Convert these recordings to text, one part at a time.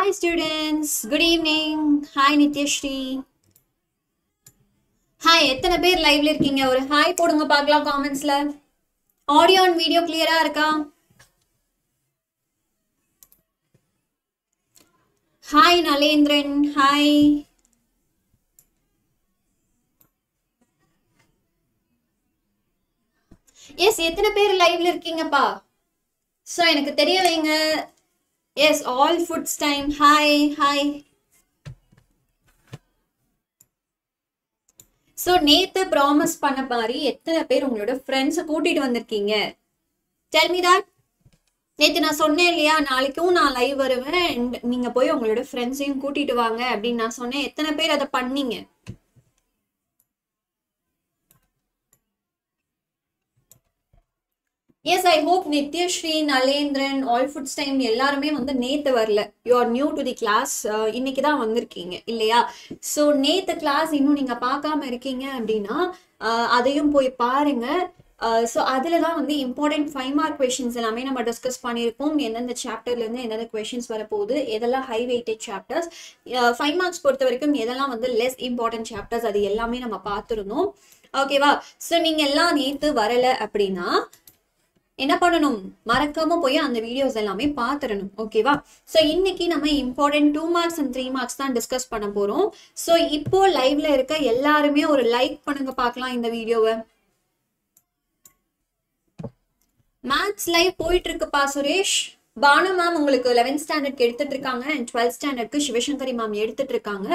Hi students, good evening. Hi Nithyashree. Hi, எத்தனை பேர் லைவ்ல இருக்கீங்க? ஒரு ஹாய் போடுங்க பார்க்கலாம் கமெண்ட்ஸ்ல. ஆடியோ அண்ட் வீடியோ கிளியரா இருக்கா? Hi நலேந்திரன், hi. எஸ், எத்தனை பேர் லைவ்ல இருக்கீங்கப்பா? சோ எனக்கு தெரிய வைங்க. Yes, all foods time. Hi, hi. So, நேத்து promise பண்ண பாரி எத்தனை பேர் உங்களோட ஃப்ரெண்ட்ஸ் கூட்டிட்டு வந்திருக்கீங்க? Tell me that. நேத்து நான் சொன்னேன் இல்லையா, நாளைக்கும் நான் லைவ் வருவேன், நீங்க போய் உங்களோட ஃப்ரெண்ட்ஸையும் கூட்டிட்டு வாங்க அப்படின்னு நான் சொன்னேன். எத்தனை பேர் அதை பண்ணீங்க? Yes, I hope Nithyashree, Nalendran, All Foods Time எல்லாருமே வந்து நேத்து வரல. You are new to the class. இன்னைக்கு தான் வந்திருக்கீங்க இல்லையா? ஸோ நேத்து கிளாஸ் இன்னும் நீங்கள் பார்க்காம இருக்கீங்க அப்படின்னா அதையும் போய் பாருங்க. ஸோ அதில் தான் வந்து இம்பார்ட்டன்ட் 5 மார்க் கொஷின்ஸ் எல்லாமே நம்ம டிஸ்கஸ் பண்ணியிருக்கோம். எந்தெந்த சாப்டர்லேருந்து எந்தெந்த கொஷின்ஸ் வரப்போகுது, எதெல்லாம் ஹை வெயிட்டேஜ் சாப்டர்ஸ், 5 மார்க்ஸ் பொறுத்த வரைக்கும் எதெல்லாம் வந்து லெஸ் இம்பார்ட்டன்ட் சாப்டர்ஸ், அது எல்லாமே நம்ம பார்த்துருந்தோம். ஓகேவா? ஸோ நீங்கள் எல்லாம் நேத்து வரலை அப்படின்னா என்ன பண்ணணும், மறக்காம போய் அந்த வீடியோஸ் எல்லாமே பார்த்துடணும். ஓகேவா? ஸோ இன்னைக்கு நம்ம இம்பார்ட்டன்ட் 2 மார்க்ஸ் அண்ட் 3 மார்க்ஸ் தான் டிஸ்கஸ் பண்ண போறோம். ஸோ இப்போ லைவ்ல இருக்க எல்லாருமே ஒரு லைக் பண்ணுங்க பார்க்கலாம் இந்த வீடியோவை. மேத்ஸ் லைவ் போயிட்டு இருக்குப்பா சுரேஷ். பானு மேம் உங்களுக்கு 11th ஸ்டாண்டர்ட்க்கு எடுத்துட்டு இருக்காங்க அண்ட் 12th ஸ்டாண்டர்ட்க்கு சிவசங்கரி மேம் எடுத்துட்டு இருக்காங்க.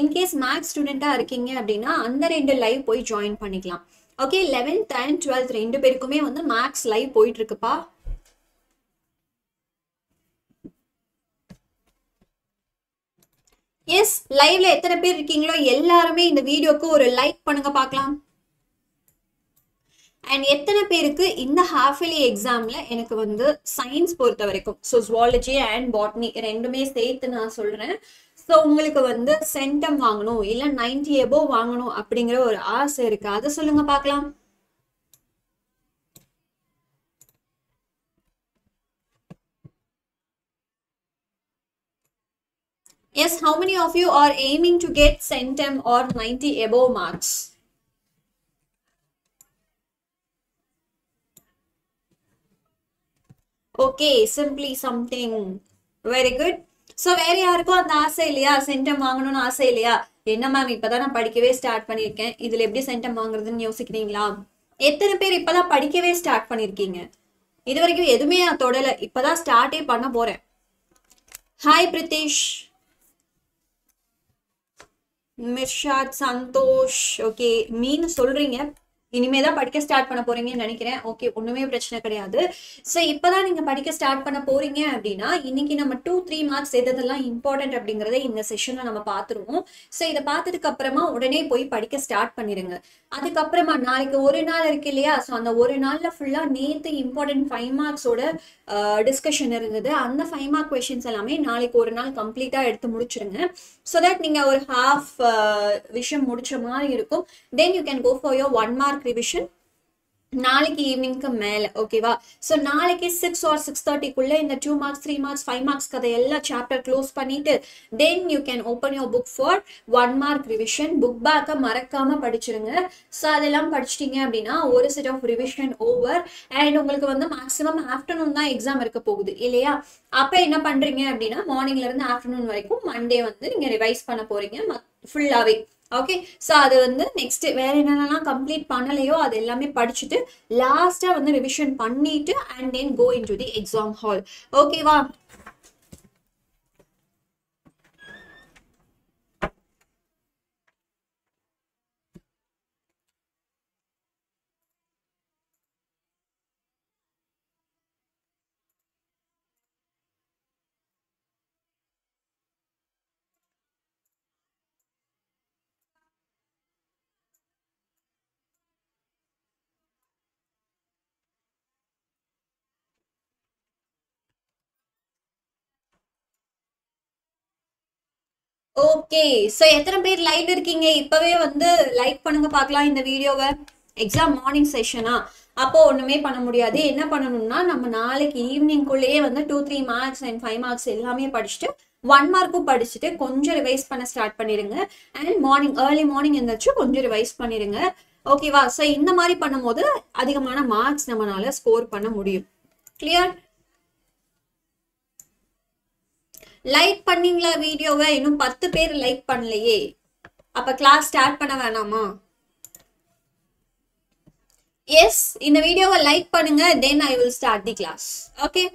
இன்கேஸ் மேத்ஸ் ஸ்டூடெண்டா இருக்கீங்க அப்படின்னா அந்த 2 லைவ் போய் ஜாயின் பண்ணிக்கலாம். ஓகே, 11th and 12th 2 பேருக்குமே வந்து மேக்ஸ் லைவ் போயிட்டு இருக்குப்பா. எஸ், லைவ்ல எத்தனை பேர் இருக்கீங்களோ எல்லாருமே இந்த வீடியோக்கு ஒரு லைக் பண்ணுங்க பார்க்கலாம். அண்ட் எத்தனை பேருக்கு இந்த ஹாஃப் இயர்லி எக்ஸாம்ல எனக்கு வந்து சயின்ஸ் பொறுத்த வரைக்கும் ஜுவாலஜி அண்ட் பாட்னி 2மே சேர்த்து நான் சொல்றேன். ஸோ உங்களுக்கு வந்து சென்டம் வாங்கணும் இல்லை 90 above வாங்கணும் அப்படிங்கிற ஒரு ஆசை இருக்கு, அதை சொல்லுங்க பார்க்கலாம். Yes, how many of you are aiming to get centum or 90 above marks? Okay, simply something very good. So வேற யாருக்கும் அந்த ஆசை இல்லையா, சென்டம் வாங்கணும்னு ஆசை இல்லையா? என்ன மேம் இப்பதான் நான் படிக்கவே ஸ்டார்ட் பண்ணியிருக்கேன், இதுல எப்படி சென்டம் வாங்குறதுன்னு யோசிக்கிறீங்களா? எத்தனை பேர் இப்பதான் படிக்கவே ஸ்டார்ட் பண்ணியிருக்கீங்க? இது வரைக்கும் எதுவுமே நான் தொடல, இப்பதான் ஸ்டார்டே பண்ண போறேன். Hi Pritesh, Mirshad, Santhosh. Okay, mean சொல்றீங்க இனிமேதான் படிக்க ஸ்டார்ட் பண்ண போறீங்கன்னு நினைக்கிறேன். ஓகே, ஒண்ணுமே பிரச்சனை கிடையாது. ஸோ இப்பதான் நீங்க படிக்க ஸ்டார்ட் பண்ண போறீங்க அப்படின்னா இன்னைக்கு நம்ம 2-3 மார்க்ஸ் எதெல்லாம் இம்பார்ட்டன்ட் அப்படிங்கறத இந்த செஷன்ல நம்ம பாத்துருவோம். ஸோ இதை பார்த்ததுக்கு அப்புறமா உடனே போய் படிக்க ஸ்டார்ட் பண்ணிருங்க. அதுக்கப்புறமா நாளைக்கு ஒரு நாள் இருக்கு இல்லையா, ஸோ அந்த ஒரு நாள்ல ஃபுல்லா நேத்து இம்பார்ட்டன்ட் 5 மார்க்ஸோட டிஸ்கஷன் இருந்தது. அந்த 5 மார்க் கொஸ்டின்ஸ் எல்லாமே நாளைக்கு ஒரு நாள் கம்ப்ளீட்டா எடுத்து முடிச்சிருங்க. ஸோ தட் நீங்க ஒரு ஹாஃப் விஷயம் முடிச்ச மாதிரி இருக்கும். Then you can go for your 1 mark revision நாளைக்கு ஈவினிங்க்கு மேல. ஓகேவா? சோ நாளைக்கு 6 or 6:30க்குள்ள இந்த 2 marks 3 marks 5 marks கதை எல்லா சாப்டர் க்ளோஸ் பண்ணிட்டு then you can open your book for 1 mark revision. Book பேக்கை மறக்காம படிச்சிருங்க. ஸோ அதெல்லாம் படிச்சிட்டீங்க அப்படின்னா ஒரு set of revision over. And உங்களுக்கு வந்து மேக்ஸிமம் ஆஃப்டர்நூன் தான் எக்ஸாம் இருக்க போகுது இல்லையா? அப்போ என்ன பண்றீங்க அப்படின்னா மார்னிங்ல இருந்து ஆஃப்டர்நூன் வரைக்கும் மண்டே வந்து நீங்க ரிவைஸ் பண்ண போறீங்க ஃபுல்லாவே. ஓகே, ஸோ அது வந்து நெக்ஸ்ட் வேற என்னென்னலாம் கம்ப்ளீட் பண்ணலையோ அது எல்லாமே படிச்சுட்டு லாஸ்டா வந்து ரிவிஷன் பண்ணிட்டு and then go in to the exam hall. ஓகேவா? ஓகே, சோ எத்தனை பேர் லைவ் இருக்கீங்க இப்பவே வந்து லைக் பண்ணுங்க பார்க்கலாம் இந்த வீடியோவை. exam morning session ah அப்போ ஒண்ணுமே பண்ண முடியாது என்ன பண்ணனும்னா நம்ம நாளைக்கு ஈவினிங் குள்ளே வந்து 2-3 மார்க்ஸ் and 5 மார்க்ஸ் எல்லாமே படிச்சிட்டு 1 மார்க்கும் படிச்சிட்டு கொஞ்சம் ரிவைஸ் பண்ண ஸ்டார்ட் பண்ணிடுங்க and morning early morning எந்திரச்சு கொஞ்சம் ரிவைஸ் பண்ணிடுங்க ஓகேவா சோ இந்த மாதிரி பண்ணும்போது அதிகமான மார்க்ஸ் நம்மனால ஸ்கோர் பண்ண முடியும் கிளியர் லைக் பண்ணீங்களா வீடியோவை இன்னும் 10 பேர் லைக் பண்ணலையே அப்ப கிளாஸ் ஸ்டார்ட் பண்ண வேணாமா Yes, in the video like panunga, then I will start the class. Okay.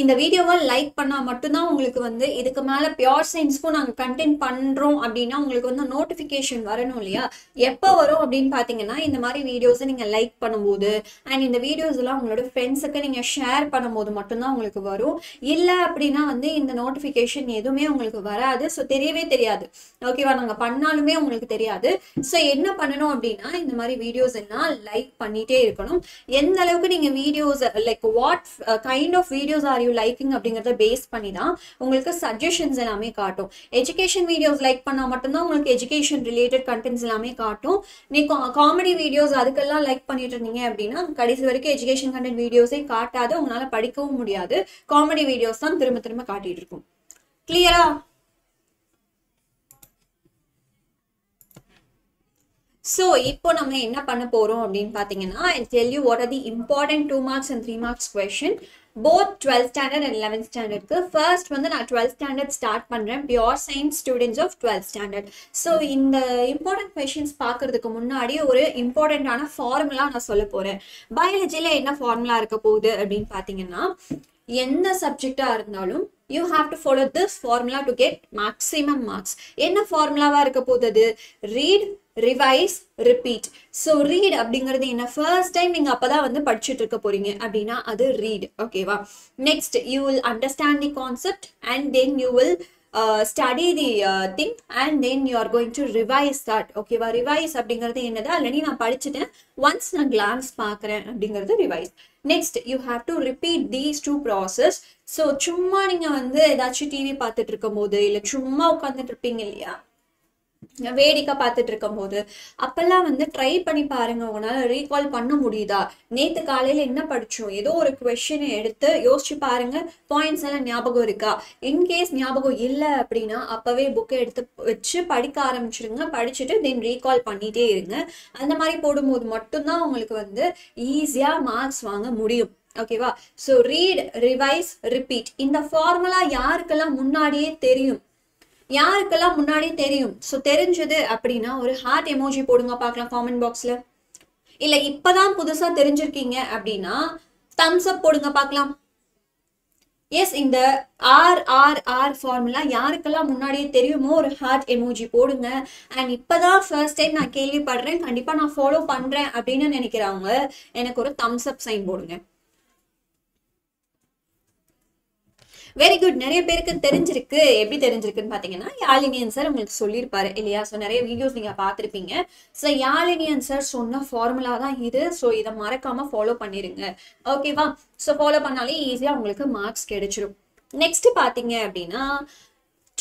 In the video like panna mattum ungalku vande idukku mela pure science ku naanga content pandrom appadina ungalku vanda notification varanum illaya eppa varum appdin pathina indha mari videos neenga like பண்ணும்போது and indha videos la ungaloda friends ku neenga share பண்ணும்போது mattum ungalku varum illa appadina vande indha notification eduvume ungalku varadu so theriyave theriyadu okay va naanga pannalume ungalku theriyadu so enna pananum appadina indha mari videos ella like pannite irukanum endha alavukku neenga videos like what kind of videos are you liking அப்படிங்கறத base பண்ணி தான் உங்களுக்கு suggestions எல்லாமே காட்டும் education videos like பண்ணா மட்டும் தான் உங்களுக்கு எஜுகேஷன் ரிலேட்டட் கண்டென்ட்ஸ் எல்லாமே காட்டும் நீ காமெடி வீடியோஸ் அதுக்கெல்லாம் லைக் பண்ணிட்டு இருந்தீங்க அப்படினா கடைசி வரைக்கும் எஜுகேஷன் கண்டென்ட் வீடியோஸே காட்டாது உங்களால படிக்கவும் முடியாது காமெடி வீடியோஸ் தான் திரும்ப திரும்ப காட்டிட்டு இருக்கும் கிளியரா So, இப்போ நம்ம என்ன பண்ண போறோம் அப்படிን பாத்தீங்கன்னா I'll tell you what are the important 2 marks and 3 marks question both 12th standard and 11th standard க்கு first வந்து நான் 12th standard start பண்றேன் pure science students of 12th standard so இந்த important questions பார்க்கிறதுக்கு முன்னாடி ஒரு important ஆன formula நான் சொல்ல போறேன் பயாலஜில என்ன ஃபார்முலா இருக்க போகுது அப்படிን பாத்தீங்கன்னா எந்த சப்ஜெக்ட்டா இருந்தாலும் you have to follow this formula to get maximum marks என்ன ஃபார்முலாவா இருக்க போகுது read revise repeat so read அப்படிங்கிறது என்ன first time நீங்க அப்பதான் வந்து படிச்சிட்டு இருக்க போறீங்க அப்படினா அது read ஓகேவா next you will understand the concept and then you will study the thing and then you are going to revise that ஓகேவா revise அப்படிங்கிறது என்னது already நான் படிச்சிட்டேன் once நான் glance பார்க்கறேன் அப்படிங்கிறது revise next you have to repeat these two process so சும்மா நீங்க வந்து ஏதாச்சும் டிவி பார்த்துட்டு இருக்கும்போது இல்ல சும்மா உட்கார்ந்துட்டு இருப்பீங்க இல்லையா வேடிக்கை பார்த்துட்டு இருக்கும்போது அப்பெல்லாம் வந்து ட்ரை பண்ணி பாருங்க உங்களால ரீகால் பண்ண முடியுதா நேத்து காலையில என்ன படிச்சோம் ஏதோ ஒரு क्वेश्चन எடுத்து யோசிச்சு பாருங்க பாயிண்ட்ஸ் எல்லாம் ஞாபகம் இருக்கா இன் கேஸ் ஞாபகம் இல்ல அப்படினா அப்பவே புக் எடுத்து வச்சு படிக்க ஆரம்பிச்சிடுங்க படிச்சிட்டு then ரீகால் பண்ணிட்டே இருங்க அந்த மாதிரி போடும்போது மட்டும் தான் உங்களுக்கு வந்து ஈஸியா மார்க்ஸ் வாங்க முடியும் ஓகேவா சோ ரீட் ரிவைஸ் ரிபீட் இந்த ஃபார்முலா யாருக்கெல்லாம் முன்னாடியே தெரியும் யாருக்கெல்லாம் முன்னாடி தெரியும் சோ தெரிஞ்சது அப்படினா ஒரு ஹார்ட் எமோஜி போடுங்க பார்க்கலாம் கமெண்ட் பாக்ஸ்ல இல்ல இப்பதான் புதுசா தெரிஞ்சிருக்கீங்க அப்படினா தம்ஸ் அப் போடுங்க பார்க்கலாம் எஸ் இந்த ஆர் ஆர் ஆர் ஃபார்முலா யாருக்கெல்லாம் முன்னாடி தெரியுமோ ஒரு ஹார்ட் எமோஜி போடுங்க and இப்பதான் ஃபர்ஸ்ட் டைம் நான் கேள்விப்படுறேன் கண்டிப்பா நான் ஃபாலோ பண்றேன் அப்படினு நினைக்கிறவங்க எனக்கு ஒரு தம்ஸ் அப் சைன் போடுங்க Very good. நிறைய பேருக்கு தெரிஞ்சிருக்கு எப்படி தெரிஞ்சிருக்குன்னு பாத்தீங்கன்னா யாழினியன் சார் உங்களுக்கு சொல்லியிருப்பாரு இல்லையா சோ நிறைய வீடியோஸ் நீங்க பாத்திருப்பீங்க சோ யாழினியன் சார் சொன்ன ஃபார்முலா தான் இது சோ இத மறக்காம ஃபாலோ பண்ணிருங்க ஓகேவா சோ ஃபாலோ பண்ணாலே ஈஸியா உங்களுக்கு மார்க்ஸ் கிடைச்சிடும் நெக்ஸ்ட் பாத்தீங்க அப்படின்னா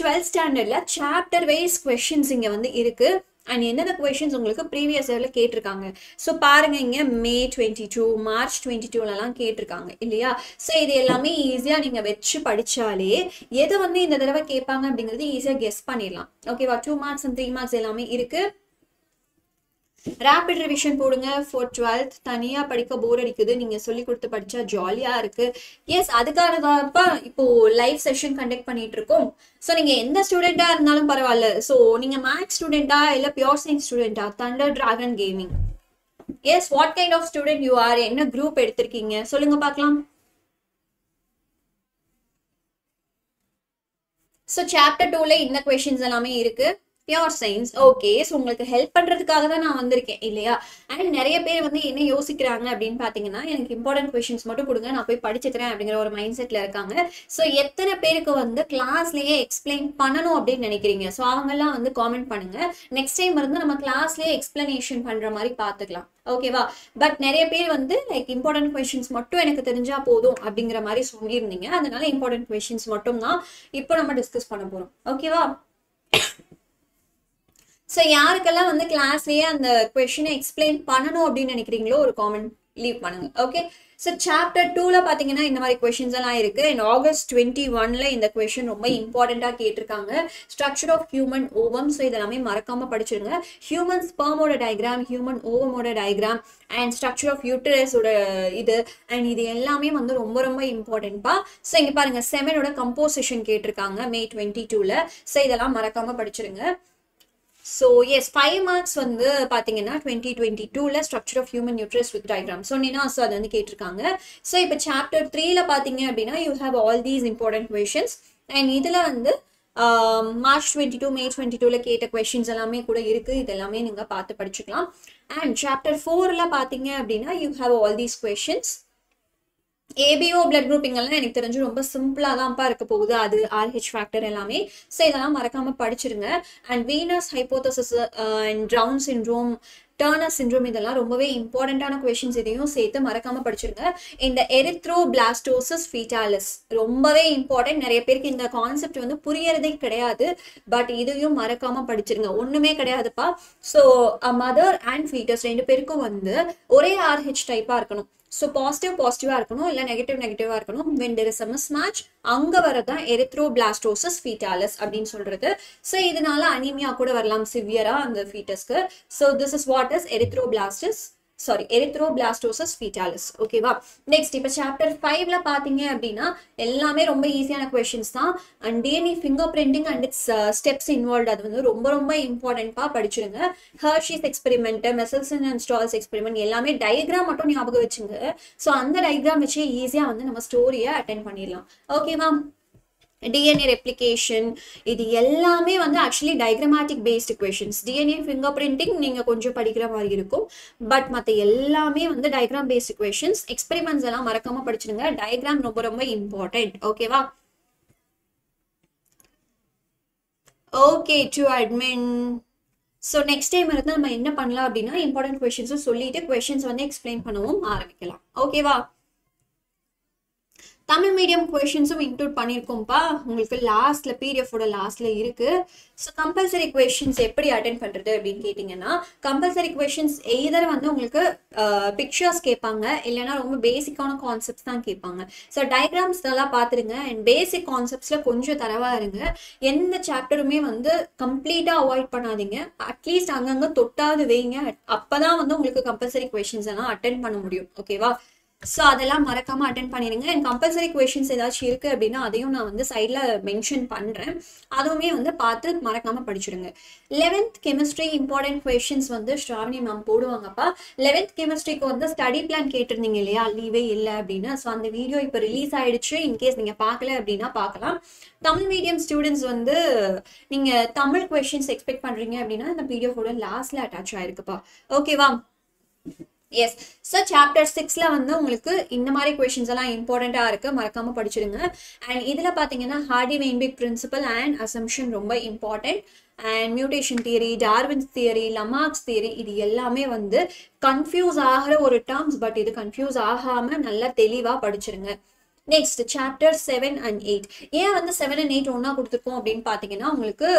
12th ஸ்டாண்டர்ட்ல சாப்டர் வைஸ் क्वेश्चंस இங்க வந்து இருக்கு and என்னென்ன क्वेश्चंस உங்களுக்கு previous yearல கேட்டிருக்காங்க சோ பாருங்க இங்க May 22 March 22 ல எல்லாம் கேட்டிருக்காங்க இல்லையா சோ இது எல்லாமே ஈஸியா நீங்க வெச்சு படிச்சாலே எது வந்து இந்த தடவை கேட்பாங்க அப்படிங்கிறது ஈஸியா கெஸ் பண்ணிரலாம் ஓகேவா 2 marks and 3 marks எல்லாமே இருக்கு rapid revision போடுங்க for 12th தனியா படிக்க போர் அடிக்குது நீங்க சொல்லி கொடுத்து படிச்சா ஜாலியா இருக்கு எஸ் அதுக்காக தான் இப்போ லைவ் செஷன் கண்டக்ட் பண்ணிட்டு இருக்கோம் சோ நீங்க எந்த ஸ்டூடண்டா இருந்தாலும் பரவாயில்லை சோ நீங்க மேக்ஸ் ஸ்டூடண்டா இல்ல பியூர் சயின்ஸ் ஸ்டூடண்டா thunder dragon gaming yes what kind of student you are என்ன குரூப் எடுத்திருக்கீங்க சொல்லுங்க பார்க்கலாம் சோ சாப்டர் 2ல இந்த क्वेश्चंस எல்லாமே இருக்கு Pure science. Okay. So, உங்களுக்கு ஹெல்ப் பண்றதுக்காக தான் நான் வந்திருக்கேன் இல்லையா அண்ட் நிறைய பேர் வந்து என்ன யோசிக்கிறாங்க அப்படின்னு பாத்தீங்கன்னா எனக்கு இம்பார்ட்டன்ட் क्वेश्चंस மட்டும் கொடுங்க நான் போய் படிச்சுக்கிறேன் அப்படிங்கிற ஒரு மைண்ட் செட்ல இருக்காங்க சோ எத்தனை பேருக்கு வந்து கிளாஸ்லயே எக்ஸ்பிளைன் பண்ணனும் அப்படின்னு நினைக்கிறீங்க சோ அவங்க எல்லாம் வந்து காமெண்ட் பண்ணுங்க நெக்ஸ்ட் டைம் இருந்து நம்ம கிளாஸ்லயே எக்ஸ்பிளனேஷன் பண்ற மாதிரி பாத்துக்கலாம் ஓகேவா பட் நிறைய பேர் வந்து லைக் இம்பார்ட்டன்ட் क्वेश्चंस மட்டும் எனக்கு தெரிஞ்சா போதும் அப்படிங்கிற மாதிரி சொல்லியிருந்தீங்க அதனால இம்பார்ட்டன்ட் क्वेश्चंस மட்டும் தான் இப்போ நம்ம டிஸ்கஸ் பண்ண போறோம் ஓகேவா So, யாருக்கெல்லாம் வந்து கிளாஸ்லயே அந்த क्वेश्चन எக்ஸ்பிளைன் பண்ணனும் அப்படி நினைக்கிறீங்களோ ஒரு காமெண்ட் லீவ் பண்ணுங்க. ஓகே. So chapter 2 ல பாத்தீங்கன்னா இந்த மாதிரி क्वेश्चंस எல்லாம் இருக்கு. In August 21 ல இந்த क्वेश्चन ரொம்ப இம்பார்ட்டண்டா கேட்டிருக்காங்க. Structure of human ovum. So இதெல்லாம் மறக்காம படிச்சிருங்க. Human sperm ஓட diagram, human ovum ஓட diagram and structure of uterus ஓட இது and இது எல்லாமே வந்து ரொம்ப ரொம்ப இம்பார்ட்டன்ட் பா. So இங்க பாருங்க semen ஓட composition கேட்டிருக்காங்க May 22 ல. So இதெல்லாம் மறக்காம படிச்சிருங்க. So yes, 5 marks வந்து பாத்தீங்கன்னா 2022 ல structure of human uterus with diagram சொன்னீனா சோ அது வந்து கேட்டிருக்காங்க. So இப்ப chapter 3 ல பாத்தீங்க அப்படினா you have all these important questions and இதல வந்து March 22 May 22 ல கேட்ட questions எல்லாமே கூட இருக்கு. இதெல்லாம் நீங்க பார்த்து படிச்சுக்கலாம். And chapter 4 ல பாத்தீங்க அப்படினா you have all these questions. ABO blood grouping எல்லாம் எனக்கு தெரிஞ்சு ரொம்ப சிம்பிளா தான் பா இருக்க போகுது. அது RH factor எல்லாமே சோ இதெல்லாம் மறக்காம படிச்சிருங்க. And venous hypothesis and Down syndrome, Turner syndrome இதெல்லாம் ரொம்பவே இம்பார்ட்டன்ட்டான क्वेश्चंस இதையும் சேர்த்து மறக்காம படிச்சிருங்க. இந்த erythroblastosis fetalis ரொம்பவே இம்பார்ட்டன்ட். நிறைய பேருக்கு இந்த கான்செப்ட் வந்து புரியறதே கிடையாது. பட் இதையும் மறக்காம படிச்சிருங்க. ஒண்ணுமே கிடையாதுப்பா. So a mother and fetus ரெண்டு பேருக்கும் வந்து ஒரே RH டைப்பா இருக்கணும். So positive இருக்கணும் இல்ல negative இருக்கணும். When there is a mismatch அங்க வரதா erythroblastosis fetalis அப்படினு சொல்றது. So இதனால அனீமியா கூட வரலாம் சிவியரா அந்த fetusக்கு. So this is what is erythroblastosis fetalis. Okay வா. Next இப்ப chapter 5 ல பாத்தீங்க அப்படினா எல்லாமே ரொம்ப ஈஸியான क्वेश्चंस தான். And DNA fingerprinting and its steps involved அது வந்து ரொம்ப ரொம்ப இம்பார்ட்டன்ட்டா படிச்சிருங்க. Hershey's experiment, Messelson and Santosh experiment எல்லாமே டயகிராம் மட்டும் ஞாபகம் வெச்சுங்க. So அந்த டயகிராம் வெச்சே ஈஸியா வந்து நம்ம ஸ்டோரியை அட்டெண்ட் பண்ணிரலாம். Okay வா. DNA replication இது எல்லாமே வந்து actually diagrammatic based questions. DNA fingerprinting நீங்க கொஞ்சம் படிக்கிற மாதிரி இருக்கும். பட் மத்த எல்லாமே வந்து diagram based questions. Experiments எல்லாம் மறக்காம படிச்சிடுங்க. Diagram ரொம்ப ரொம்ப important. ஓகேவா? Okay to admin. So next time இருந்து நம்ம என்ன பண்ணலாம் அப்படினா important questions சொல்லிட்டு questions வந்து explain பண்ணவும் ஆரம்பிக்கலாம். ஓகேவா? Tamil medium questions include பண்ணிருக்கும்பா. உங்களுக்கு லாஸ்ட்ல PDF ஓட லாஸ்ட்ல இருக்கு. So compulsory questions எப்படி அட்டெண்ட் பண்றது அப்படினு கேட்டிங்கனா compulsory questions either வந்து உங்களுக்கு pictures கேட்பாங்க இல்லனா ரொம்ப பேசிக்கான கான்செப்ட்ஸ் தான் கேட்பாங்க. So diagrams நல்லா பாத்துருங்க and basic conceptsல கொஞ்சம் தரவா இருங்க. எந்த சாப்டருமே வந்து கம்ப்ளீட்டா அவாய்ட் பண்ணாதீங்க. அட்லீஸ்ட் அங்கங்க தொட்டாது வைங்க. அப்பதான் வந்து உங்களுக்கு compulsory questions எல்லாம் அட்டெண்ட் பண்ண முடியும். ஓகேவா? So அதெல்லாம் மறக்காம அட்டெண்ட் பண்ணிருங்க. And compulsory questions ஏதாச்சும் இருக்கு அப்படினா அதையும் நான் வந்து சைடுல மென்ஷன் பண்றேன். அதுவுமே வந்து பார்த்து மறக்காம படிச்சிடுங்க. 11th கெமிஸ்ட்ரி இம்பார்ட்டன்ட் क्वेश्चंस வந்து ஸ்ராவணி மேம் போடுவாங்கப்பா. 11th கெமிஸ்ட்ரிக்கு வந்து ஸ்டடி பிளான் கேட்டிருந்தீங்க இல்லையா? லீவே இல்ல அப்படினா சோ அந்த வீடியோ இப்ப ரிலீஸ் ஆயிடுச்சு. இன் கேஸ் நீங்க பார்க்கல அப்படினா பார்க்கலாம். தமிழ் மீடியம் ஸ்டூடண்ட்ஸ் வந்து நீங்க தமிழ் क्वेश्चंस எக்ஸ்பெக்ட் பண்றீங்க அப்படினா அந்த வீடியோவோட லாஸ்ட்ல அட்டாச் ஆயிருக்குப்பா. ஓகேவா? Yes. So chapter 6 ல வந்து உங்களுக்கு இந்த மாதிரி क्वेश्चंस எல்லாம் இம்பார்ட்டண்டா இருக்கு. மறக்காம படிச்சிடுங்க. And இதல பாத்தீங்கன்னா Hardy-Weinberg principle and assumption ரொம்ப important. And mutation theory, Darwin's theory, Lamarck's theory இது எல்லாமே வந்து கன்ஃபியூஸ் ஆகற ஒரு டம்ஸ். பட் இது கன்ஃபியூஸ் ஆகாம நல்லா தெளிவா படிச்சிடுங்க. Next chapter 7 and 8. ஏன் வந்து 7 and 8 ஒண்ணா கொடுத்திருக்கோம் அப்படினு பாத்தீங்கன்னா உங்களுக்கு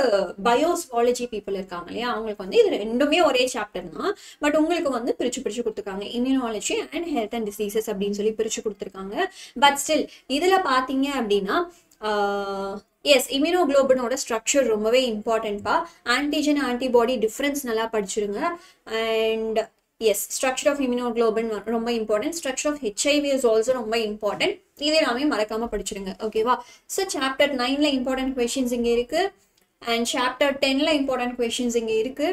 பயோஸ்வாலஜி people இருக்காங்க இல்லையா? அவங்களுக்கு வந்து இது ரெண்டுமே ஒரே chapter தான். பட் உங்களுக்கு வந்து பிரிச்சு கொடுத்திருக்காங்க. immunology and health and diseases அப்படினு சொல்லி பிரிச்சு கொடுத்திருக்காங்க. பட் ஸ்டில் இதல பாத்தீங்க அப்படினா yes immunoglobulin ஓட structure ரொம்பவே இம்பார்ட்டன்ட் பா. antigen antibody difference நல்லா படிச்சிடுங்க. And yes, structure of immunoglobulin ரொம்ப important. Structure of HIV is also ரொம்ப important. இதே நாமே மறக்காம படிச்சிடுங்க. ஓகேவா? சோ chapter 9 ல important questions இங்க இருக்கு. And chapter 10 ல important questions இங்க இருக்கு.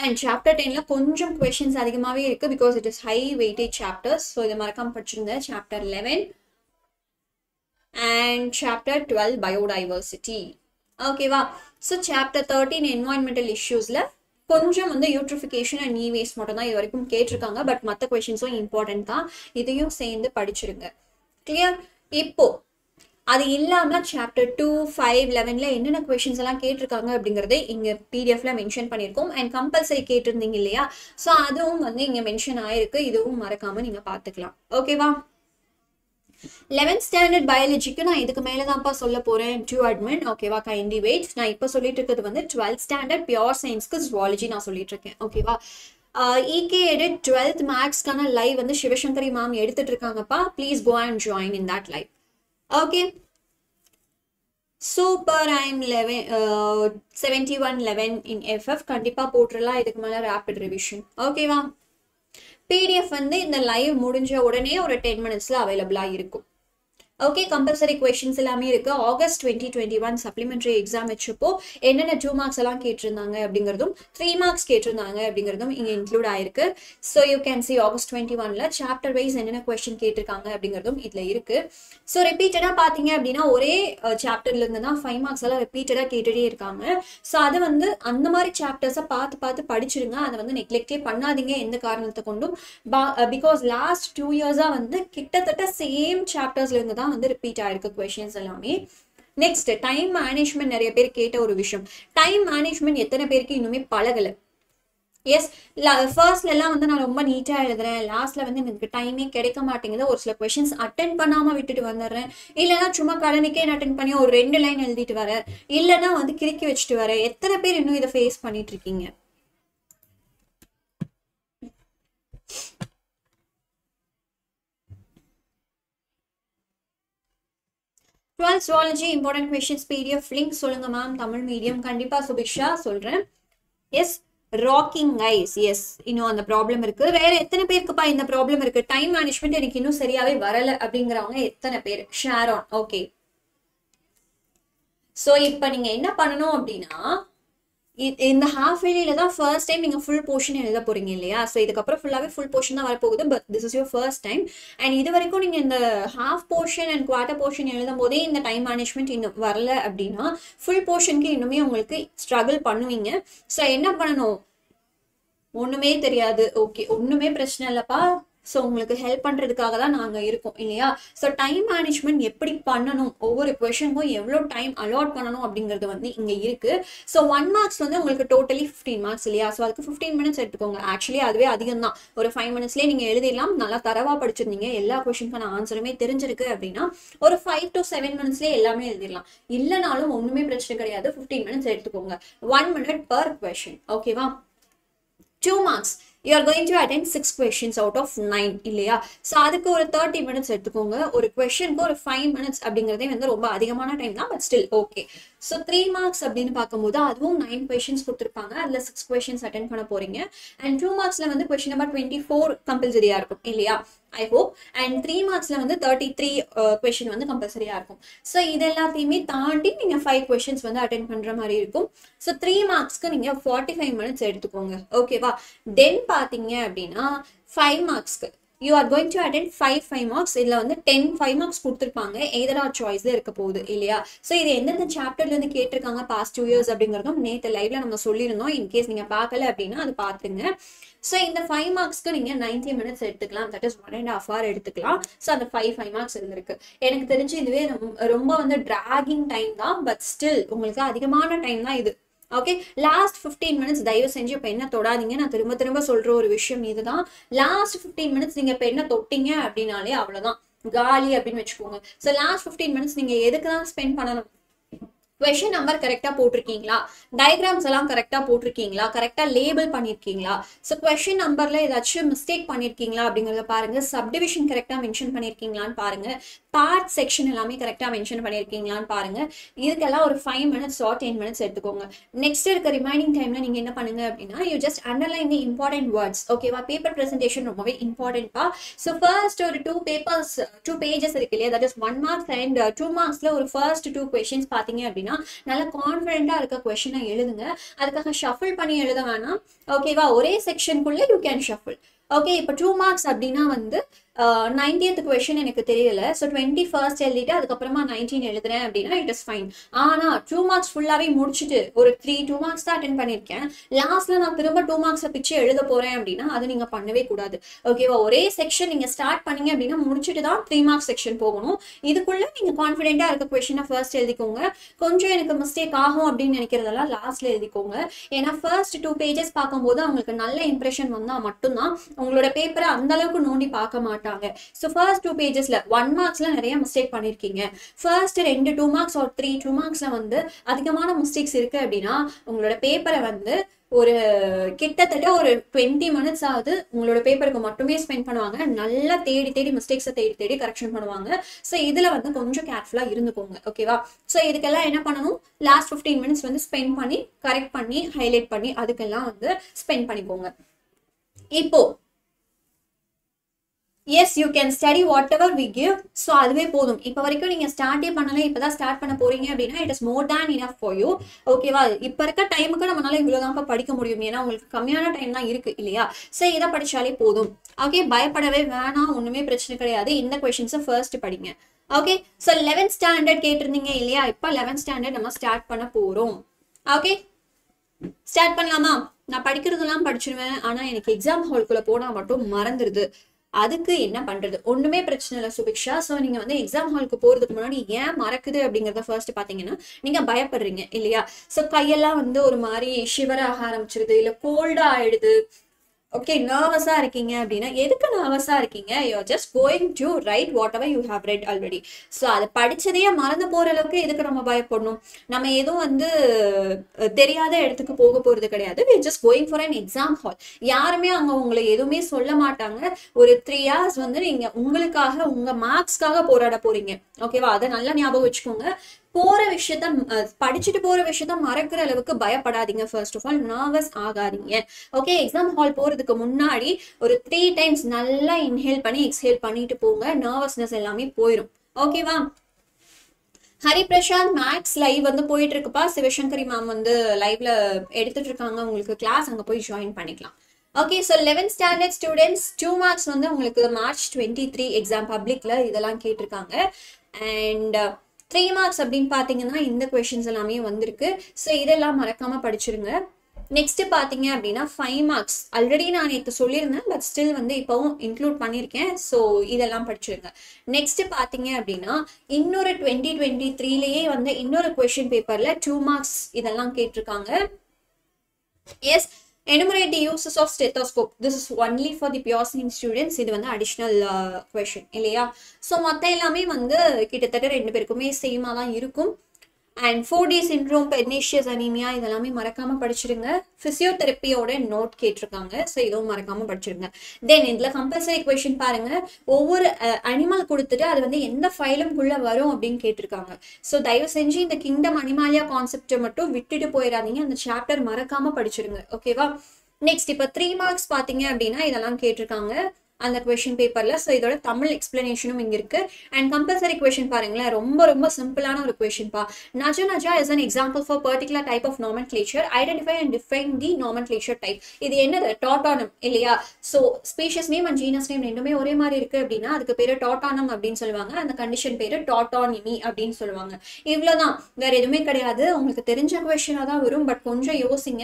And chapter 10 ல கொஞ்சம் questions அதிகமாவே இருக்கு because it is high weighted chapters. So இத மறக்காம படிச்சிடுங்க. Chapter 11 and chapter 12 biodiversity. ஓகேவா? சோ chapter 13 environmental issues ல கொஞ்சம் வந்து யூட்ரிஃபிகேஷன் அண்ட் e-waste மட்டும் தான் இது வரைக்கும் கேட்டிருக்காங்க. பட் மற்ற கொஸ்டின்ஸும் இம்பார்ட்டன்ட் தான். இதையும் சேர்ந்து படிச்சிருங்க. கிளியர்? இப்போ அது இல்லாம சாப்டர் 2, 5, 11 என்னென்ன கொஸ்டின்ஸ் எல்லாம் கேட்டிருக்காங்க அப்படிங்கறதை இங்க பிடிஎஃப்ல மென்ஷன் பண்ணிருக்கோம். அண்ட் கம்பல்சரி கேட்டிருந்தீங்க இல்லையா? சோ அதுவும் வந்து இங்க மென்ஷன் ஆயிருக்கு. இதுவும் மறக்காம நீங்க பாத்துக்கலாம். ஓகேவா? 11th standard biology ku na idukku mele dhaan pa solla poren to admin okay va kindly wait na ipo sollitirukku vandu 12th standard pure science ku zoology na sollitirukken okay va ek edit 12th max kana live vandu Shivasankari ma'am edutittirukanga pa please go and join in that live okay super I am 7111 in ff kandipa potrala idukku mele rapid revision okay va PDF வந்து இந்த live முடிஞ்ச உடனே ஒரு 10 மினிட்ஸ்ல அவேலபிளா இருக்கும் okay compulsory questions எல்லாமே இருக்கு August 2021 supplementary exam வெச்சப்போ என்னென்ன 2 மார்க்ஸ் எல்லாம் கேட்டிருந்தாங்க அப்படிங்கறதும் 3 மார்க்ஸ் கேட்டிருந்தாங்க அப்படிங்கறதும் இங்க இன்க்ளூட் ஆயிருக்கு so you can see August 21 ல chapter wise என்னென்ன क्वेश्चन கேட்டிருக்காங்க அப்படிங்கறதும் இதுல இருக்கு சோ ரிபீட்டடா பாத்தீங்க அப்படினா ஒரே chapterல இருந்து தான் 5 மார்க்ஸ் எல்லாம் ரிபீட்டடா கேட்டே இருக்காங்க சோ அது வந்து அந்த மாதிரி chapters பார்த்து பார்த்து படிச்சிடுங்க அத வந்து நெக்லெக்ட்டே பண்ணாதீங்க எந்த காரணத்தை கொண்டும் because last 2 years ஆ வந்து கிட்டத்தட்ட சேம் chaptersல இருந்து வந்து repeat ஆயிருக்க questions எல்லாமே next time management நிறைய பேர் கேட்ட ஒரு விஷயம் time management எத்தனை பேருக்கு இன்னுமே பழகல எஸ் ஃபர்ஸ்ட்ல எல்லாம் வந்து நான் ரொம்ப நீட்டா எழுதுறேன் லாஸ்ட்ல வந்து எனக்கு டைமே கிடைக்க மாட்டேங்குது ஒரு சில क्वेश्चंस அட்டெண்ட் பண்ணாம விட்டுட்டு வந்தறேன் இல்லனா சும்மா கடனைக்கே அட்டெண்ட் பண்ணி ஒரு 2 லைன் எழுதிட்டு வரேன் இல்லனா வந்து கிறுக்கி வெச்சிட்டு வரேன் எத்தனை பேர் இன்னும் இத ஃபேஸ் பண்ணிட்டு இருக்கீங்க Well, zoology important questions PDF link solunga ma'am Tamil medium kandipa Subisha solren yes rocking eyes yes அந்த problem இருக்கு வேற எத்தனை பேருக்கு பா இந்த problem இருக்கு time management எனக்கு இன்னும் சரியாவே வரல அப்படிங்கறவங்க எத்தனை பேர் share on okay so இப்போ நீங்க என்ன பண்ணனும் அப்படினா In the half yearly la first time ninga full portion elda poringa illaya so idukapra fullave full portion da varapogudhu but this is your first time and iduvaraikku ninga in the half portion and quarter portion eldumbodhe in the time management innu varala appadina full portion ku innume ungalku struggle பண்ணுவீங்க so enna pananum onnume theriyadu okay onnume prachna illa pa so ungalku help pandradhukaga da naanga irukom illaya so time management eppadi pannanum over question ku evlo time allot pannanum abingiradhu vandu inga irukku so 1 marks vandu ungalku totally 15 marks illaya so adukku 15 minutes edukonga actually aduve adhigam dhaan or 5 minutes la neenga eludiralam nalla tharava padichirninga ella question kana answer ume therinjirukku abina or 5 to 7 minutes la ellame eludiralam illanalum onnume prachana kedaiyadhu 15 minutes edukonga 1 minute per question okay va 2 marks you are going to attend 6 questions out of 9 இல்லையா so அதுக்கு ஒரு 30 minutes எடுத்துக்கோங்க ஒரு क्वेश्चनக்கு ஒரு 5 minutes அப்படிங்கறதே வந்து ரொம்ப அதிகமான டைம் தான் but still okay so 3 marks அப்படினு பாக்கும்போது அதுவும் 9 questions கொடுத்திருப்பாங்க அதுல 6 questions அட்டெண்ட் பண்ண போறீங்க and 2 marksல வந்து क्वेश्चन நம்பர் 24 கம்பல்சரியா இருக்கும் இல்லையா I hope and 3 marksல வந்து 33 क्वेश्चन வந்து கம்பல்சரியா இருக்கும் சோ இதெல்லாத்தையுமே தாண்டி நீங்க 5 questions வந்து அட்டெண்ட் பண்ற மாதிரி இருக்கும் சோ 3 marksக்கு நீங்க 45 minutes எடுத்துக்கோங்க ஓகேவா தென் பாத்தீங்க அப்படினா 5 மார்க்ஸ்க்கு you are going to attend 5 marks இல்ல வந்து 10 marks கொடுத்திருப்பாங்க either or choiceல இருக்க போகுது இல்லையா சோ இது என்னென்ன chapterல இருந்து கேட்டிருக்காங்க past 2 years அப்படிங்கறதும் நேத்து லைவ்ல நம்ம சொல்லிருந்தோம் in case நீங்க பார்க்கல அப்படினா அது பாத்துங்க சோ இந்த 5 marksக்கு நீங்க 90 minutes எடுத்துக்கலாம் that is 1.5 hour எடுத்துக்கலாம் சோ அந்த 5 marks இருந்திருக்கு எனக்கு தெரிஞ்சு இதுவே ரொம்ப வந்து dragging time தான் but still உங்களுக்கு அதிகமான டைம் தான் இது ஓகே லாஸ்ட் 15 மினிட்ஸ் தயவு செஞ்சு பெண்ணை தொடாதீங்க நான் திரும்ப திரும்ப சொல்ற ஒரு விஷயம் இதுதான் லாஸ்ட் 15 மினிட்ஸ் நீங்க பெண்ணை தொட்டீங்க அப்படினாலே அவ்வளவுதான் காலி அப்படினு வெச்சுக்கோங்க சோ லாஸ்ட் 15 மினிட்ஸ் நீங்க எதுக்கு தான் ஸ்பெண்ட் பண்ணணும் क्वेश्चन नंबर கரெக்ட்டா போட்டுருக்கீங்களா டயகிராம்ஸ் எல்லாம் கரெக்ட்டா போட்டுருக்கீங்களா கரெக்ட்டா லேபிள் பண்ணிருக்கீங்களா சோ क्वेश्चन நம்பர்ல ஏதாச்சும் மிஸ்டேக் பண்ணிருக்கீங்களா அப்படிங்கறத பாருங்க சப் டிவிஷன் கரெக்ட்டா மென்ஷன் பண்ணிருக்கீங்களான்னு பாருங்க பார்ட் செக்ஷன் எல்லாமே கரெக்ட்டா மென்ஷன் பண்ணிருக்கீங்களான்னு பாருங்க இதெல்லாம் ஒரு 5 minutes or 10 minutes எடுத்துக்கோங்க நெக்ஸ்ட் இருக்க ரிமைனிங் டைம்ல நீங்க என்ன பண்ணுங்க அப்படினா you just underline the important words ஓகேவா பேப்பர் பிரசன்டேஷன் ரொம்பவே இம்பார்ட்டன்ட் பா சோ ஃபர்ஸ்ட் ஒரு 2 பேजेस இருக்கு இல்லையா that is 1 marks and 2 marksல ஒரு ஃபர்ஸ்ட் 2 क्वेश्चंस பாத்தீங்க அப்படி நல்ல கான்ஃபிடெண்டா இருக்க क्वेश्चन எழுதுங்க அதுக்காக ஷஃபிள் பண்ணி எழுதவேனா ஓகேவா ஒரே செக்ஷனுக்குள்ள you can shuffle ஓகே இப்போ 2 மார்க்ஸ் அப்படினா வந்து 90th क्वेश्चन எனக்கு தெரியல சோ 21st எழுதிட்டு அதுக்கு அப்புறமா 19 எழுதுறேன் அப்படினா இட் இஸ் ஃபைன் ஆனா 2 மார்க்ஸ் ஃபுல்லாவே முடிச்சிட்டு ஒரு 2 மார்க்ஸ் தான் அட்டெண்ட் பண்ணிருக்கேன் லாஸ்ட்ல நான் திரும்ப 2 மார்க்ஸ் பிச்சு எழுத போறேன் அப்படினா அது நீங்க பண்ணவே கூடாது ஓகேவா ஒரே செக்ஷன் நீங்க ஸ்டார்ட் பண்ணீங்க அப்படினா முடிச்சிட்டு தான் 3 மார்க்ஸ் செக்ஷன் போகணும் இதுக்குள்ள நீங்க கான்ஃபிடெண்டா இருக்க क्वेश्चन ஃபர்ஸ்ட் எழுதிக்கோங்க கொஞ்சம் எனக்கு மிஸ்டேக் ஆகும் அப்படி நினைக்கிறதெல்லாம் லாஸ்ட்ல எழுதிக்கோங்க ஏனா ஃபர்ஸ்ட் 2 பேजेस பாக்கும்போது உங்களுக்கு நல்ல இம்ப்ரஷன் வந்தா மட்டும் தான் உங்களோட பேப்பரை அந்த அளவுக்கு நோண்டி பார்க்க மாட்டீங்க மாட்டாங்க. So first two pages la 1 marks la நிறைய mistake பண்ணிருக்கீங்க. First 2 2 marks or 3 2 marks la வந்து அதிகமான mistakes இருக்கு அப்படினா உங்களோட பேப்பரை வந்து ஒரு கிட்டத்தட்ட ஒரு 20 minutes ஆவது உங்களோட பேப்பருக்கு மட்டுமே ஸ்பெண்ட் பண்ணுவாங்க. நல்லா தேடி மிஸ்டேக்ஸை தேடி கரெக்ஷன் பண்ணுவாங்க. சோ இதுல வந்து கொஞ்சம் கேர்ஃபுல்லா இருந்துக்கோங்க. ஓகேவா? சோ இதுக்கெல்லாம் என்ன பண்ணணும்? லாஸ்ட் 15 minutes வந்து ஸ்பெண்ட் பண்ணி கரெக்ட் பண்ணி ஹைலைட் பண்ணி அதுக்கெல்லாம் வந்து ஸ்பெண்ட் பண்ணிக்கோங்க. இப்போ yes, you can study whatever we give. So அதுவே போதும். இப்போ வரைக்கும் நீங்க ஸ்டார்ட்டே பண்ணல, இப்பதான் ஸ்டார்ட் பண்ண போறீங்க அப்படினா it is more than enough for you. ஓகேவா? இப்போ இருக்க டைமுக்கு நம்மனால இவ்வளவு தான் படிக்க முடியும். ஏன்னா உங்களுக்கு கம்மியான டைம் தான் இருக்கு இல்லையா? சோ இத படிச்சாலே போதும். ஓகே, பயப்படவே வேணாம், ஒண்ணுமே பிரச்சனை கிடையாது. இந்த क्वेश्चंस ஃபர்ஸ்ட் படிங்க. ஓகே, சோ 11th ஸ்டாண்டர்ட் கேட்டிருந்தீங்க இல்லையா? இப்போ 11th ஸ்டாண்டர்ட் நம்ம ஸ்டார்ட் பண்ண போறோம். ஓகே, ஸ்டார்ட் பண்ணலாமா? நான் படிக்கிறதெல்லாம் படிச்சிருவேன், ஆனா எனக்கு எக்ஸாம் ஹால்க்குள்ள போனா மட்டும் மறந்துருது. அதுக்கு என்ன பண்றது? ஒண்ணுமே பிரச்சனை இல்ல சுபிக்ஷா. சோ நீங்க வந்து எக்ஸாம் ஹாலுக்கு போறதுக்கு முன்னாடி ஏன் மறக்குது அப்படிங்கறத ஃபர்ஸ்ட் பாத்தீங்கன்னா நீங்க பயப்படுறீங்க இல்லையா? சோ கையெல்லாம் வந்து ஒரு மாதிரி ஷிவராக ஆரம்பிச்சிருது, இல்ல கோல்டா ஆயிடுது. ஓகே, நர்வஸா இருக்கீங்க அப்படின்னா எதுக்கு நர்வஸா இருக்கீங்க? You are just going to write whatever you have read already. So அதை படிச்சதையே மறந்து போற அளவுக்கு எதுக்கு நம்ம பயப்படணும்? நம்ம எதுவும் வந்து தெரியாத இடத்துக்கு போக போறது கிடையாது. We just going for an exam hall. யாருமே அங்க உங்களை எதுவுமே சொல்ல மாட்டாங்க. ஒரு 3 hours வந்து நீங்க உங்களுக்காக உங்க மார்க்ஸ்க்காக போராட போறீங்க. ஓகேவா? அதை நல்லா ஞாபகம் வச்சுக்கோங்க. போற விஷயத்த படிச்சுட்டு போற விஷயத்த மறக்கிற அளவுக்கு பயப்படாதீங்க. ஃபர்ஸ்ட் ஆஃப் ஆல் நர்வஸ் ஆகாதீங்க. ஓகே, எக்ஸாம் ஹால் போறதுக்கு முன்னாடி ஒரு 3 times நல்லா இன்ஹேல் பண்ணி எக்ஸ்ஹேல் பண்ணிட்டு போங்க. நர்வஸ்னஸ் எல்லாமே போயிடும். ஓகேவா? ஹரி பிரசாந்த் மேக்ஸ் லைவ் வந்து போயிட்டு இருக்குப்பா. சிவசங்கரி மேம் வந்து லைவ்ல எடுத்துட்டு இருக்காங்க. உங்களுக்கு கிளாஸ் அங்க போய் ஜாயின் பண்ணிக்கலாம். Okay, so 11th standard students 2 marks வந்து உங்களுக்கு March 23 எக்ஸாம் பப்ளிக்ல இதெல்லாம் கேட்டிருக்காங்க. அண்ட் 3 marks அப்படின்னு பாத்தீங்கன்னா இந்த கொஸ்டின்ஸ் எல்லாமே வந்திருக்கு. ஸோ இதெல்லாம் மறக்காம படிச்சிருங்க. நெக்ஸ்ட் பாத்தீங்க அப்படின்னா 5 marks ஆல்ரெடி நான் நேற்று சொல்லியிருந்தேன், பட் ஸ்டில் வந்து இப்பவும் இன்க்ளூட் பண்ணியிருக்கேன். ஸோ இதெல்லாம் படிச்சிருங்க. நெக்ஸ்ட் பாத்தீங்க அப்படின்னா இன்னொரு 2023லயே வந்து இன்னொரு கொஸ்டின் பேப்பர்ல 2 marks இதெல்லாம் கேட்டிருக்காங்க. Yes, enumerate the uses of stethoscope. This is only for the pure science students. இது வந்து additional question இல்லையா? ஸோ மொத்தம் எல்லாமே வந்து கிட்டத்தட்ட 2 பேருக்குமே சேமா தான் இருக்கும். And 4D syndrome, pernicious anemia இதெல்லாமே மறக்காம படிச்சிருங்க. பிசியோதெரப்பியோட நோட் கேட்டிருக்காங்க. ஸோ இதுவும் மறக்காம படிச்சிருங்க. தென் இதுல கம்பல்சரி கொஸ்டின் பாருங்க. ஒவ்வொரு அனிமல் கொடுத்துட்டு அது வந்து எந்த ஃபைலம்குள்ள வரும் அப்படின்னு கேட்டிருக்காங்க. ஸோ தயவு செஞ்சு இந்த கிங்டம் அனிமாலியா கான்செப்டை மட்டும் விட்டுட்டு போயிடாதீங்க. அந்த சாப்டர் மறக்காம படிச்சிருங்க. ஓகேவா? நெக்ஸ்ட் இப்போ 3 marks பாத்தீங்க அப்படின்னா இதெல்லாம் கேட்டிருக்காங்க அந்த கொஸ்டின் பேப்பர்ல. ஸோ இதோட தமிழ் எக்ஸ்பிளனேஷனும் இங்க இருக்கு. அண்ட் கம்பல்சரி கொஸ்டின் பாருங்களேன். ரொம்ப சிம்பிளான ஒரு கொஸ்டின் பா. Naja is an example for particular type of nomenclature. Identify and define the nomenclature type. இது என்னது? டாட்டானம் இல்லையா? So species name and genus name ரெண்டுமே ஒரே மாதிரி இருக்கு அப்படின்னா அதுக்கு பேரு டாட்டானம் அப்படின்னு சொல்லுவாங்க. அந்த கண்டிஷன் பேரு டாட்டானிமி அப்படின்னு சொல்லுவாங்க. இவ்வளவுதான், வேற எதுவுமே கிடையாது. உங்களுக்கு தெரிஞ்ச கொஸ்டினா தான் வரும், பட் கொஞ்சம் யோசிங்க.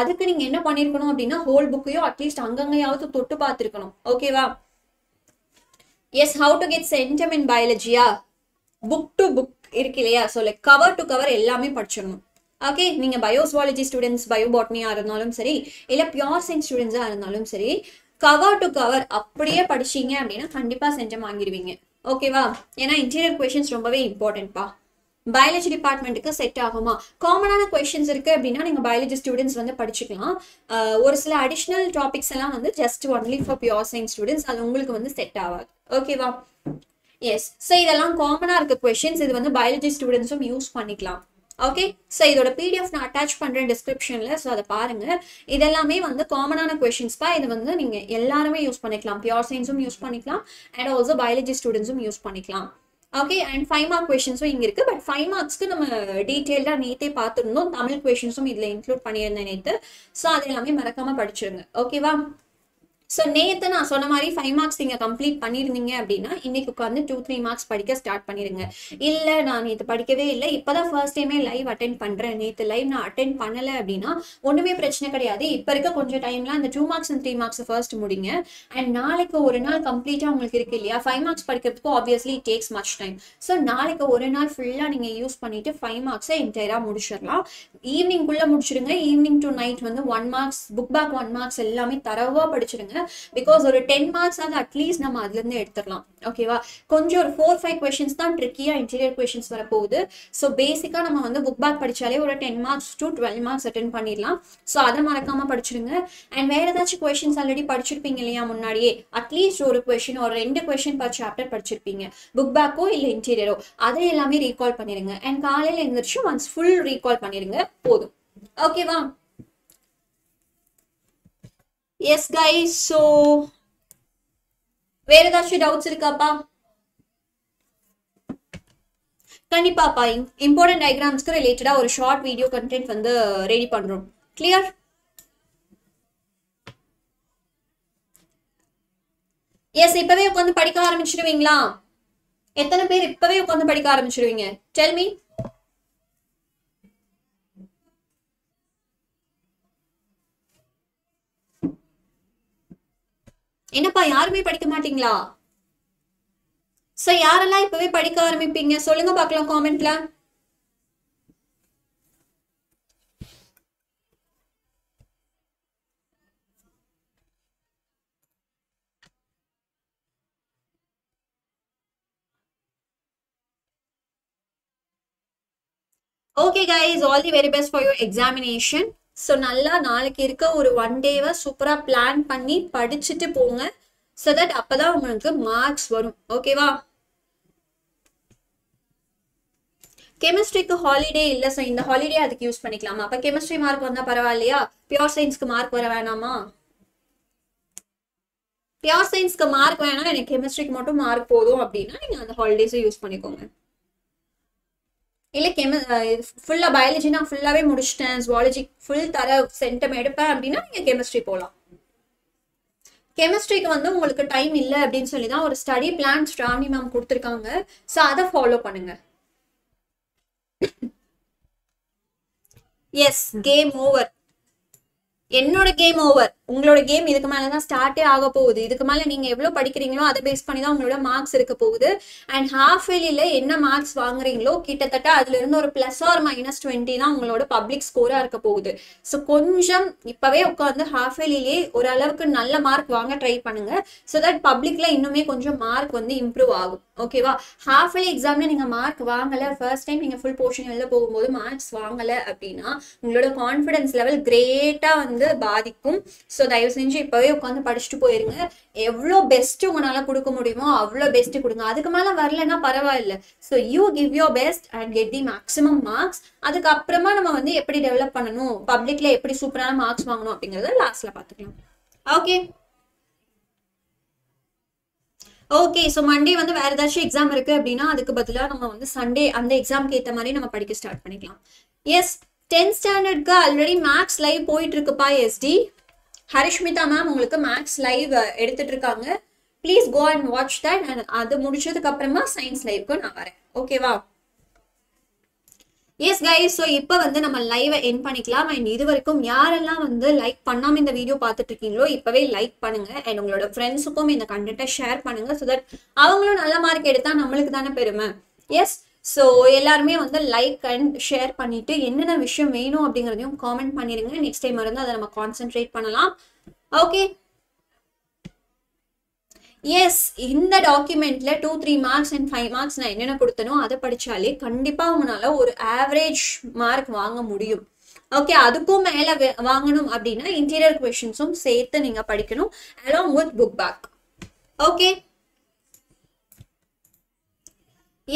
அதுக்கு நீங்க என்ன பண்ணிருக்கணும் அப்படின்னா ஹோல் புக்கையோ அட்லீஸ்ட் அங்கங்கையாவது தொட்டு பார்த்திருக்கணும். ஓகேவா? Yes, how to get centum in பயாலஜியா புக் டு புக் இருக்கு இல்லையா? So like cover to cover எல்லாமே படிச்சிடணும். ஓகே, நீங்க பயோசுவாலஜி ஸ்டூடெண்ட்ஸ் பயோபாட்னியா இருந்தாலும் சரி, இல்ல பியூர் சயின்ஸ் ஸ்டூடெண்ட்ஸா இருந்தாலும் சரி, கவர் டு கவர் அப்படியே படிச்சீங்க அப்படின்னா கண்டிப்பா சென்டம் வாங்கிடுவீங்க. ஓகேவா? ஏன்னா இன்டீரியர் கொஸ்டின்ஸ் ரொம்பவே இம்பார்ட்டன்ட்பா. பயாலஜி டிபார்ட்மெண்ட்டுக்கு செட் ஆகுமா? காமனான கொஸ்டின்ஸ் இருக்கு அப்படின்னா நீங்க பயாலஜி ஸ்டூடெண்ட்ஸ் வந்து படிச்சுக்கலாம். ஒரு சில அடிஷ்னல் டாபிக்ஸ் எல்லாம் வந்து just only for pure science students, அது உங்களுக்கு வந்து செட் ஆகாது. ஓகேவா? எஸ், ஸோ இதெல்லாம் காமனா இருக்க கொஸ்டின்ஸ். இது வந்து பயாலஜி ஸ்டூடெண்ட்ஸும் யூஸ் பண்ணிக்கலாம். ஓகே, ஸோ இதோட பிடிஎஃப் நான் அட்டாச் பண்றேன் டிஸ்கிரிப்ஷன்ல. ஸோ அதை பாருங்க. இதெல்லாமே வந்து காமனான கொஸ்டின்ஸ்பா. இது வந்து நீங்க எல்லாருமே யூஸ் பண்ணிக்கலாம். பியூர் சயின்ஸும் யூஸ் பண்ணிக்கலாம் அண்ட் ஆல்சோ பயாலஜி ஸ்டூடெண்ட்ஸும் யூஸ் பண்ணிக்கலாம். ஓகே, அண்ட் 5 mark கொஸ்டின்ஸும் இங்க இருக்கு. பட் 5 marksக்கு நம்ம டீட்டெயில்டா நேத்தே பார்த்துருந்தோம். தமிழ் கொஸ்டின்ஸும் இதுல இன்க்ளூட் பண்ணியிருந்தேன் நேத்து. ஸோ அது எல்லாமே மறக்காம படிச்சிருங்க. ஓகேவா? ஸோ நேற்று நான் சொன்ன மாதிரி 5 marks நீங்கள் கம்ப்ளீட் பண்ணியிருந்தீங்க அப்படின்னா இன்னைக்கு உட்காந்து 2-3 marks படிக்க ஸ்டார்ட் பண்ணிடுங்க. இல்லை நான் நேற்று படிக்கவே இல்லை, இப்போதான் ஃபர்ஸ்ட் டைமே லைவ் அட்டென்ட் பண்ணுறேன், நேற்று லைவ் நான் அட்டென்ட் பண்ணலை அப்படின்னா ஒன்றுமே பிரச்சனை கிடையாது. இப்போ இருக்க கொஞ்சம் டைம்லாம் அந்த 2 marks அண்ட் 3 marks ஃபர்ஸ்ட் முடிங்க. அண்ட் நாளைக்கு ஒரு நாள் கம்ப்ளீட்டாக உங்களுக்கு இருக்கு இல்லையா? 5 marks படிக்கிறதுக்கு obviously it takes much time. So நாளைக்கு ஒரு நாள் ஃபுல்லாக நீங்கள் யூஸ் பண்ணிட்டு 5 marksஐ என்டையராக முடிச்சிடலாம். ஈவினிங்குள்ளே முடிச்சிடுங்க. ஈவினிங் டு நைட் வந்து 1 marks புக் பேக் 1 marks எல்லாமே தரவாக படிச்சிடுங்க. because or 10 marks at least we will okay va konja or 4-5 questions than tricky interior questions so basically we will book back 10 marks to 12 marks attend so adha marakama padichirunga and where edachi questions already at least one question or two question per chapter book back or interior adha ellame recall pannirunga and kaalaiila endrichu once full recall pannirunga podum okay va. Yes guys, so where are the doubts irukappa? Kanippa important diagrams related or short video content from the ready pandrom. Clear? Yes, ippave ukkandu padikka aarambichiruvingla? Ethana per ippave ukkandu padikka aarambichiruvinga? Tell me. என்னப்பா யாருமே படிக்க மாட்டீங்களா so யாரெல்லாம் இப்பவே படிக்க ஆரம்பிப்பீங்க சொல்லுங்க பார்க்கலாம் கமெண்ட்ல okay guys all the very best for your examination. So, nalla naalukku irukka oru one day va super plan panni padichittu ponga so that appadha ungalku marks varum okay va chemistry ku holiday illa so indha holiday adukku use panniklaam appa chemistry mark vandha paravallaya pure science ku mark varavenama pure science ku mark venam enak chemistry ku mattum mark podum appadina neenga andha holidays use pannikonga full biology na full away mudishten zoology full thara center eduppa appadina neenga chemistry polam chemistry ku vandu ungalku time illa appdin solli da or study plan Shravani ma'am kuduthirukanga so adha follow panunga. Yes game over என்னோட game over உங்களோட game இதுக்கு மேல தான் start ஆக போகுது இதுக்கு மேல நீங்க எவ்வளவு படிக்கிறீங்களோ அத பேஸ் பண்ணி தான் உங்களோட மார்க்ஸ் இருக்க போகுது and half yearlyல என்ன மார்க்ஸ் வாங்குறீங்களோ கிட்டத்தட்ட அதுல இருந்து ஒரு + or -20 தான் உங்களோட பப்ளிக் ஸ்கோரா இருக்க போகுது சோ கொஞ்சம் இப்பவே உட்கார்ந்து half yearlyலயே ஒரு அளவுக்கு நல்ல மார்க் வாங்க ட்ரை பண்ணுங்க so that பப்ளிக்ல இன்னுமே கொஞ்சம் மார்க் வந்து இம்ப்ரூவ் ஆகும் ஓகேவா half yearly எக்ஸாம்ல நீங்க மார்க் வாங்கல ஃபர்ஸ்ட் டைம் நீங்க ஃபுல் போர்ஷன் எழுத போகும்போது மார்க்ஸ் வாங்கல அப்படினா உங்களோட கான்ஃபிடன்ஸ் லெவல் கிரேட்டா பாதிக்கும் சோ தயவு செஞ்சு இப்பவே உட்கார்ந்து படிச்சிட்டு போயிருங்க எவ்ளோ பெஸ்ட் உங்களால கொடுக்க முடியுமோ அவ்ளோ பெஸ்ட் கொடுங்க அதுக்கு மேல வரலனா பரவாயில்ல so you give your best and get the maximum marks அதுக்கு அப்புறமா நம்ம வந்து எப்படி டெவலப் பண்ணனும் பப்ளிக்ல எப்படி சூப்பரான மார்க்ஸ் வாங்கணும் அப்படிங்கறத லாஸ்ட்ல பாத்துக்கலாம் ஓகே ஓகே சோ மண்டே வந்து வேற ஏதாவது எக்ஸாம் இருக்கு அப்படினா அதுக்கு பதிலா நம்ம வந்து சண்டே அந்த எக்ஸாம்க்கு ஏத்த மாதிரி நம்ம படிக்க ஸ்டார்ட் பண்ணிக்கலாம். Yes 10th standard ka already max live poittu irukpa SD Harishmita ma'am ungalku max live eduthittirukanga please go and watch that and adu mudichadukku apparama science live ku na varen okay va wow. Yes guys so ipo vandu nama live end panikalam and iduvarikum yarella vandu like pannama indha video paatittirukingalo ipove like panunga and ungaloda friends ukkum indha content share panunga so that avangalum nalla mark edutha nammalukku dana peruma yes so எல்லாரும் வந்து like and share பண்ணிட்டு என்னென்ன விஷயம் வேணும் அப்படிங்கறதையும் comment பண்ணிருங்க next time வரணும் அத நம்ம கான்சென்ட்ரேட் பண்ணலாம் ஓகே எஸ் இந்த டாக்குமெண்ட்ல 2-3 மார்க்ஸ் அண்ட் 5 மார்க்ஸ் நான் என்னென்ன கொடுத்தனோ அத படிச்சாலே கண்டிப்பா உங்களால ஒரு ஆவரேஜ் மார்க் வாங்க முடியும் ஓகே அதுக்கும் மேல வாங்கணும் அப்படினா இன்டீரியர் क्वेश्चंसும் சேர்த்து நீங்க படிக்கணும் along with book back okay.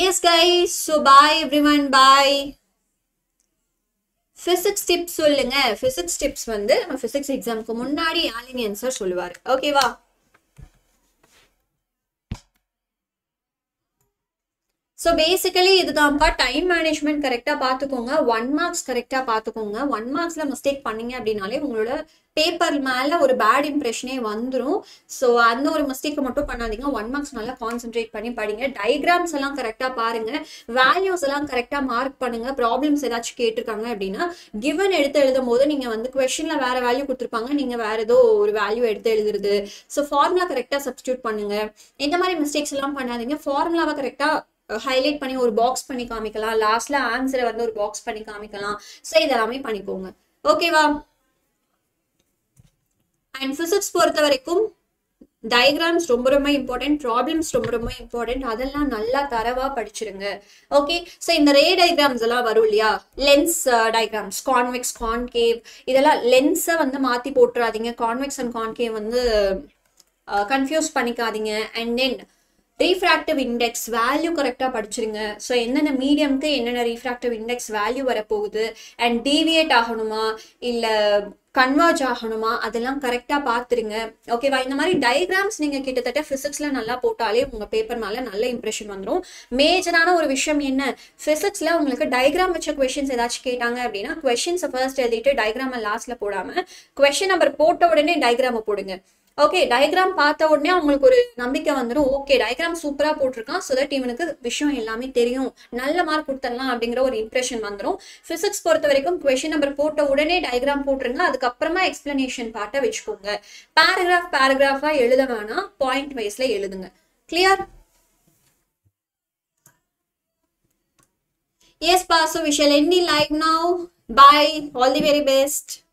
Yes guys, so bye everyone, bye. Physics tips சொல்லுங்க. Physics tips வந்து நம்ம physics examக்கு முன்னாடி ஆலினியன் சார் சொல்லுவார். Okay வா. So basically இதுதான்ப்பா டைம் மேனேஜ்மென்ட் கரெக்ட்டா பாத்துக்கோங்க 1 மார்க்ஸ் கரெக்ட்டா பாத்துக்கோங்க 1 மார்க்ஸ்ல மிஸ்டேக் பண்ணீங்க அப்படினாலே உங்களோட பேப்பர் மேல ஒரு பேட் இம்ப்ரஷனே வந்துரும் சோ அந்த ஒரு மிஸ்டேக் மட்டும் பண்ணாதீங்க 1 மார்க்ஸ் நல்லா கான்சென்ட்ரேட் பண்ணி படிங்க டயகிராம்ஸ் எல்லாம் கரெக்ட்டா பாருங்க வேல்யூஸ் எல்லாம் கரெக்ட்டா மார்க் பண்ணுங்க ப்ராப்ளம்ஸ் ஏதாச்சும் கேட்டிருக்காங்க அப்படினா गिवन எடுத்து எழுதும்போது நீங்க வந்து क्वेश्चनல வேற வேல்யூ கொடுத்திருப்பாங்க நீங்க வேற ஏதோ ஒரு வேல்யூ எடுத்து எழுதுறது சோ ஃபார்முலா கரெக்ட்டா சப்ஸ்டிட்யூட் பண்ணுங்க இந்த மாதிரி மிஸ்டேக்ஸ் எல்லாம் பண்ணாதீங்க ஃபார்முலாவை கரெக்ட்டா ஹைலைட் பண்ணி ஒரு பாக்ஸ் பண்ணி காமிக்கலாம் லாஸ்ட்ல ஆன்சரை வந்து ஒரு பாக்ஸ் பண்ணி காமிக்கலாம் சோ இதெல்லாம் பண்ணிக்கோங்க ஓகேவா And physics பொறுத்த வரைக்கும் diagrams ரொம்ப ரொம்ப important, problems ரொம்ப ரொம்ப important. அதெல்லாம் நல்லா தரவா படிச்சிருங்க. Okay, so இந்த ray diagrams எல்லாம் வரும் இல்லையா, lens diagrams, convex, concave, இதெல்லாம் lens வந்து மாத்தி போட்றாதீங்க. Convex and concave வந்து confuse பண்ணிக்காதீங்க. And then refractive index value correct ah padichirunga, so enna medium ku enna refractive index value varapogudhu and deviate aganuma illa converge aganuma adella correct ah paathirunga. Okay va, indha mari diagrams neenga kittatta physics la nalla pottaale unga paper mala nalla impression vandrum. Major ana oru vishayam enna, physics la ungalku diagram vecha questions edach kettaanga appadina questions first edittu diagram last la podama question number potta odane diagram podunga. Okay, diagram paatha odane avangalukku oru nambika vandrum, okay diagram super ah potirukan so that ivanukku vishayam ellame theriyum, nalla mark kuduttalam abingra oru impression vandrum. Physics portha varaikkum question number potta odane diagram potrunga, adukapparama explanation part ah vechukonga. Paragraph paragraph ah eludavana, point wise la eludunga. Clear? Yes pa, so we shall end the live now. Bye, all the very best.